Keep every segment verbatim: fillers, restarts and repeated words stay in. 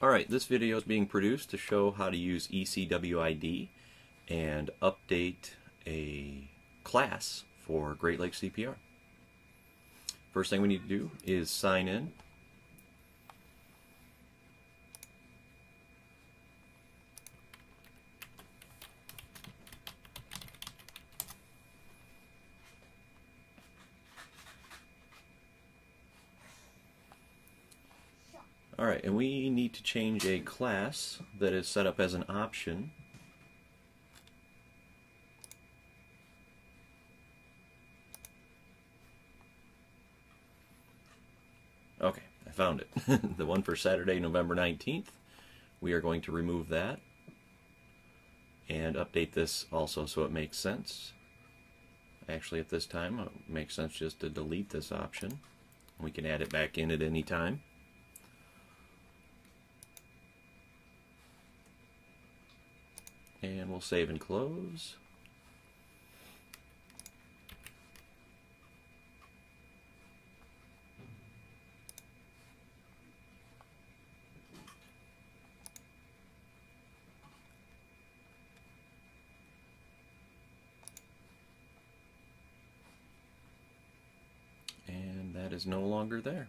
Alright, this video is being produced to show how to use E C W I D and update a class for Great Lakes C P R. First thing we need to do is sign in. Alright, and we need to change a class that is set up as an option . Okay, I found it. The one for Saturday, November nineteenth. We are going to remove that and update this also so it makes sense. Actually, at this time it makes sense just to delete this option. We can add it back in at any time. And we'll save and close. And that is no longer there.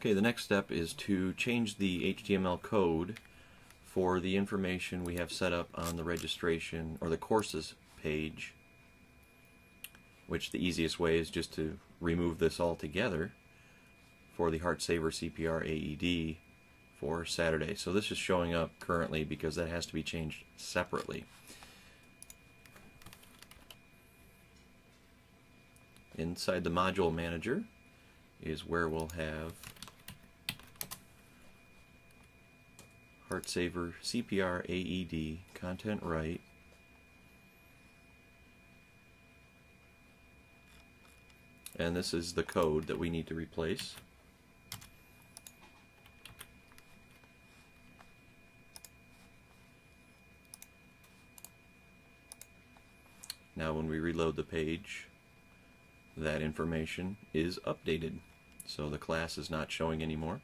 Okay, the next step is to change the H T M L code for the information we have set up on the registration or the courses page, which the easiest way is just to remove this altogether for the HeartSaver C P R A E D for Saturday. So this is showing up currently because that has to be changed separately. Inside the module manager is where we'll have HeartSaver C P R A E D content right, and this is the code that we need to replace. Now when we reload the page, that information is updated, so the class is not showing anymore.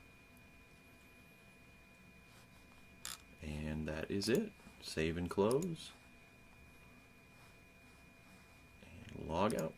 And that is it. Save and close. And log out.